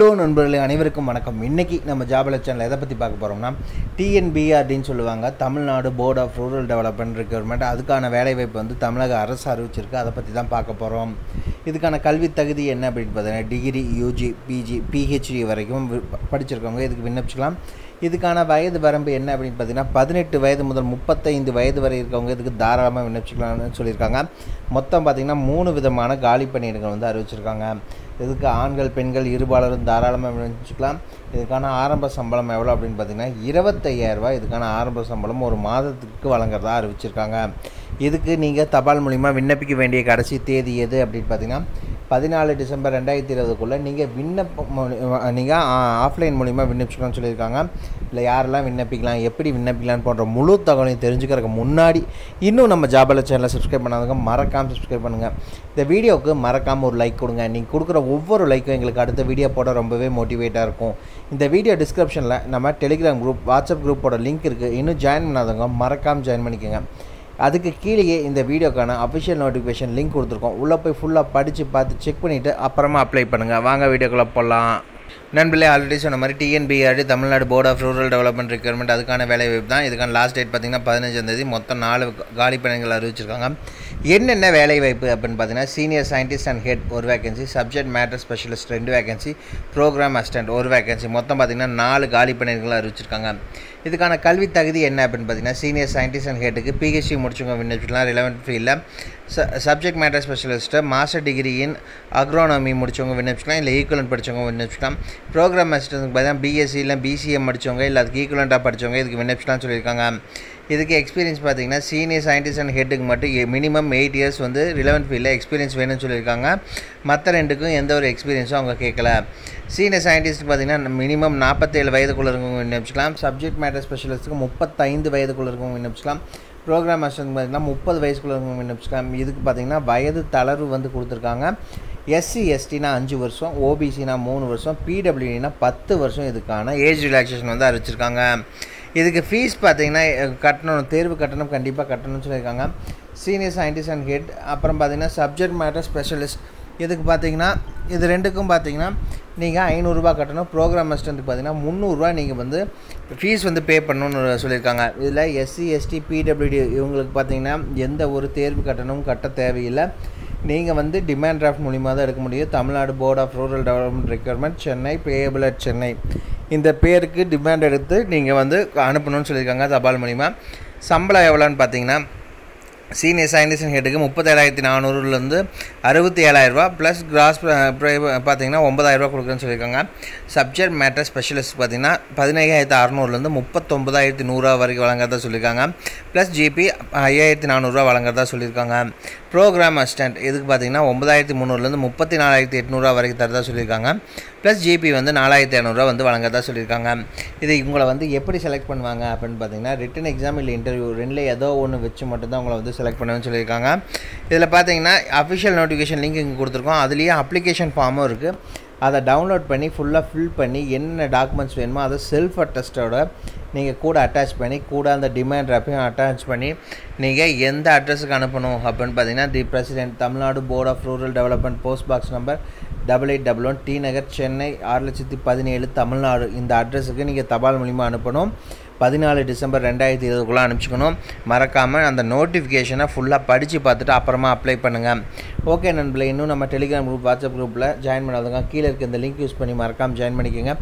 Hello नண்பர்களே அனைவருக்கும் வணக்கம்। இன்னைக்கு நம்ம ஜாபல சேனல்ல எதை பத்தி பார்க்க போறோம்னா TNBR அப்படினு சொல்லுவாங்க, Tamil Nadu board of rural development recruitment. அதுக்கான வேலை வாய்ப்பு வந்து தமிழக அரசு அறிவிச்சிருக்கு, அதை பத்தி தான் பார்க்க போறோம்। இதுக்கான கல்வி தகுதி என்ன அப்படினு பார்த்தா டிகிரி யுஜி பிஜி PhD வரைக்கும் படிச்சிருக்கவங்க இதுக்கு விண்ணப்பிக்கலாம்। இதுக்கான வயது வரம்பு என்ன அப்படின்னு பார்த்தீங்கன்னா 18 வயது முதல் 35 வயது வரை இருக்கவங்க இதுக்கு தாராளமாக விண்ணப்பிச்சுக்கலாம்னு சொல்லியிருக்காங்க। மொத்தம் பார்த்திங்கன்னா 3 விதமான காலி பணியிடங்கள் வந்து அறிவிச்சிருக்காங்க। இதுக்கு ஆண்கள் பெண்கள் இருபாலரும் தாராளமாக விண்ணப்பிச்சுக்கலாம்। இதுக்கான ஆரம்ப சம்பளம் எவ்வளோ அப்படின்னு பார்த்தீங்கன்னா 25,000 ரூபாய் இதுக்கான ஆரம்ப சம்பளம் ஒரு மாதத்துக்கு வழங்குறதா அறிவிச்சிருக்காங்க। இதுக்கு நீங்கள் தபால் மூலிமா விண்ணப்பிக்க வேண்டிய கடைசி தேதி எது அப்படின்னு பார்த்தீங்கன்னா 14 டிசம்பர் 2020க்குள்ளே நீங்கள் நீங்கள் ஆஃப்லைன் மூலிமா விண்ணப்பிச்சுக்கலாம்னு சொல்லியிருக்காங்க। இல்லை யாரெல்லாம் விண்ணப்பிக்கலாம், எப்படி விண்ணப்பிக்கலாம் போன்ற முழு தகவலையும் தெரிஞ்சுக்கிறதுக்கு முன்னாடி இன்னும் நம்ம ஜாபல சேனலை சப்ஸ்கிரைப் பண்ணாதவங்க மறக்காமல் சப்ஸ்கிரைப் பண்ணுங்கள்। இந்த வீடியோவுக்கு மறக்காமல் ஒரு லைக் கொடுங்க। நீங்கள் கொடுக்குற ஒவ்வொரு லைக்கும் எங்களுக்கு அடுத்த வீடியோ போட ரொம்பவே மோட்டிவேட்டாக இருக்கும்। இந்த வீடியோ டிஸ்கிரிப்ஷனில் நம்ம டெலிகிராம் குரூப் வாட்ஸ்அப் குரூப்போட லிங்க் இருக்குது, இன்னும் ஜாயின் பண்ணாதவங்க மறக்காமல் ஜாயின் பண்ணிக்கோங்க। அதுக்கு கீழேயே இந்த வீடியோக்கான அஃபிஷியல் நோட்டிஃபிகேஷன் லிங்க் கொடுத்துருக்கோம், உள்ளே போய் ஃபுல்லாக படித்து பார்த்து செக் பண்ணிவிட்டு அப்புறமா அப்ளை பண்ணுங்கள்। வாங்க வீடியோக்குள்ளே போகலாம்। நண்பர்களே ஆல்ரெடி சொன்ன மாதிரி TNBR Tamil Nadu board of rural development recruitment அதுக்கான வேலைவாய்ப்பு தான்। இதுக்கான லாஸ்ட் டேட் பார்த்திங்கன்னா 15ஆம் தேதி। மொத்தம் 4 காலிப்பணிகள் அறிவிச்சிருக்காங்க। என்னென்ன வேலைவாய்ப்பு அப்படின்னு பார்த்தீங்கன்னா சீனியர் சயின்டிஸ்ட் அண்ட் ஹெட் ஒரு vacancy, subject matter specialist 2 vacancy, programme assistant 1 vacancy, மொத்தம் பார்த்திங்கன்னா 4 காலிப்பணிகள் அறிவிச்சிருக்காங்க। இதுக்கான கல்வி தகுதி என்ன அப்படின்னு பார்த்தீங்கன்னா சீனியர் சயின்டிஸ்ட் அண்ட் ஹெட்டுக்கு PhD முடிச்சவங்க விண்ணப்பிக்கலாம் ரிலவெண்ட் ஃபீல்டில், subject matter specialist master degree in agronomy முடிச்சவங்க விண்ணப்பிக்கலாம், இல்லை ஈக்குவலன்ட் படித்தவங்க விண்ணப்பிக்கலாம்। ப்ரோக்ராம் அசிஸ்டன்ட்க்கு பார்த்தீங்கன்னா BSc இல்லை BCA முடித்தவங்க, இல்லை அதுக்கு ஈக்குவலண்ட்டாக படித்தவங்க இதுக்கு விண்ணப்பிக்கலாம்னு சொல்லியிருக்காங்க। இதுக்கு எக்ஸ்பீரியன்ஸ் பார்த்தீங்கன்னா சீனியர் சயின்டிஸ்ட் அண்ட் ஹெட்டுக்கு மட்டும் மினிமம் 8 இயர்ஸ் வந்து ரிலவெண்ட் ஃபீல்டில் எக்ஸ்பீரியன்ஸ் வேணும்னு சொல்லியிருக்காங்க। மற்ற 2க்கும் எந்த ஒரு எக்ஸ்பீரியன்ஸும் அவங்க கேட்கல। சீனியர் சயின்டிஸ்ட் பார்த்தீங்கன்னா மினிமம் 47 வயதுக்குள்ளே இருக்கவங்க விண்ணப்பிச்சுக்கலாம், சப்ஜெக்ட் மேட்டர் ஸ்பெஷலிஸ்ட்டுக்கு 35 வயதுக்குள்ளே இருக்கவங்க விண்ணப்பிச்சுக்கலாம், ப்ரோக்ராம் அசிஸ்டன்ட் பார்த்தீங்கன்னா 30 வயசுக்குள்ளே இருக்கவங்க விண்ணப்பிச்சுக்கலாம்। இதுக்கு பார்த்தீங்கன்னா வயது தளர்வு வந்து கொடுத்துருக்காங்க। SC STனா 5 வருஷம், OBCனா 3 வருஷம், PWDனா 10 வருஷம் இதுக்கான ஏஜ் ரிலாக்ஸேஷன் வந்து அறிவிச்சிருக்காங்க। இதுக்கு ஃபீஸ் பார்த்திங்கன்னா கட்டணும், தேர்வு கட்டணம் கண்டிப்பாக கட்டணும்னு சொல்லியிருக்காங்க। சீனியர் சயின்டிஸ்ட் அண்ட் ஹெட் அப்புறம் பார்த்திங்கன்னா சப்ஜெக்ட் மேட்டர் ஸ்பெஷலிஸ்ட் இதுக்கு பார்த்திங்கன்னா இது 2க்கும் பார்த்திங்கன்னா நீங்கள் 500 ரூபா கட்டணும்। ப்ரோக்ராம் அசிஸ்டன்ட்டுக்கு பார்த்திங்கன்னா 300 ரூபா நீங்கள் வந்து ஃபீஸ் வந்து பே பண்ணணும்னு சொல்லியிருக்காங்க। இதில் SC ST PWD இவங்களுக்கு பார்த்திங்கன்னா எந்த ஒரு தேர்வு கட்டணமும் கட்ட தேவையில்லை, நீங்கள் வந்து டிமாண்ட் டிராஃப்ட் மூலிமா தான் எடுக்க முடியும்। Tamil Nadu board of rural development recruitment, Chennai, payable at Chennai இந்த பேருக்கு டிமாண்ட் எடுத்து நீங்கள் வந்து அனுப்பணும்னு சொல்லியிருக்காங்க தபால் மூலிமா। சம்பளம் எவ்வளோன்னு பார்த்தீங்கன்னா சீனியர் சயின்டிஸ்ட் அண்ட் ஹெட்டுக்கு 37,400லேருந்து 67,000 ரூபா ப்ளஸ் கிராஸ் பார்த்தீங்கன்னா 9,000 ரூபா கொடுக்குறேன்னு சொல்லியிருக்காங்க। சப்ஜெக்ட் மேட்டர் ஸ்பெஷலிஸ்ட் பார்த்தீங்கன்னா 15,600லேருந்து 39,100 ரூபா வரைக்கும் வழங்குறதா சொல்லியிருக்காங்க, ப்ளஸ் GP 5,400 ரூபா வழங்குறதா சொல்லியிருக்காங்க। ப்ரோக்ராம் அசிஸ்டன்ட் இதுக்கு பார்த்தீங்கன்னா 9,300லேருந்து 34,800 ரூபா வரைக்கும் தரதா சொல்லியிருக்காங்க, ப்ளஸ் GP வந்து 4,500 ரூபா வந்து வழங்குறதா சொல்லியிருக்காங்க। இது இவங்களை வந்து எப்படி செலக்ட் பண்ணுவாங்க அப்படின்னு பார்த்தீங்கன்னா ரிட்டன் எக்ஸாம் இல்லை இன்டர்வியூ ரெண்டில் ஏதோ ஒன்று வச்சு மட்டும்தான் உங்களை வந்து செலக்ட் பண்ணுவேன்னு சொல்லியிருக்காங்க। இதில் பார்த்தீங்கன்னா அஃபிஷியல் நோட்டிஃபிகேஷன் லிங்க் இங்கே கொடுத்துருக்கோம், அதுலேயே அப்ளிகேஷன் ஃபார்மும் இருக்குது, அதை டவுன்லோட் பண்ணி ஃபுல்லாக ஃபில் பண்ணி என்னென்ன டாக்குமெண்ட்ஸ் வேணுமோ அதை செல்ஃப் அட்டஸ்டோட நீங்கள் கூட அட்டாச் பண்ணி கூட அந்த டிமாண்ட் டிராஃப்டையும் அட்டாச் பண்ணி நீங்கள் எந்த அட்ரஸுக்கு அனுப்பணும் அப்படின்னு பார்த்தீங்கன்னா the president Tamil Nadu board of rural development, post box number 8811, T Nagar, Chennai 6,17,000 Tamil Nadu இந்த அட்ரஸுக்கு நீங்கள் தபால் மூலிமா அனுப்பணும்। 14 டிசம்பர் 2020க்குள்ளே அனுப்பிச்சிக்கணும்। மறக்காமல் அந்த நோட்டிஃபிகேஷனை ஃபுல்லாக படித்து பார்த்துட்டு அப்புறமா அப்ளை பண்ணுங்கள்। ஓகே நண்பர்களே, இன்னும் நம்ம டெலிகிராம் குரூப் வாட்ஸ்அப் குரூப்பில் ஜாயின் பண்ணாதவங்க கீழே இருக்க இந்த லிங்க் யூஸ் பண்ணி மறக்காமல் ஜாயின் பண்ணிக்கோங்க।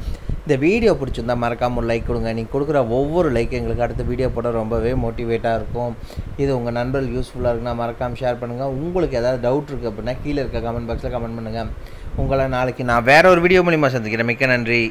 இந்த வீடியோ பிடிச்சிருந்தால் மறக்காமல் ஒரு லைக் கொடுங்க, நீங்கள் கொடுக்குற ஒவ்வொரு லைக் எங்களுக்கு அடுத்த வீடியோ போட ரொம்பவே மோட்டிவேட்டாக இருக்கும்। இது உங்கள் நண்பர்கள் யூஸ்ஃபுல்லாக இருக்குன்னா மறக்காமல் ஷேர் பண்ணுங்கள்। உங்களுக்கு ஏதாவது டவுட் இருக்குது அப்படின்னா கீழே இருக்க கமெண்ட் பாக்ஸில் கமெண்ட் பண்ணுங்கள்। உங்களை நாளைக்கு நான் வேறு ஒரு வீடியோ மூலிமா சந்திக்கிறேன்। மிக்க நன்றி।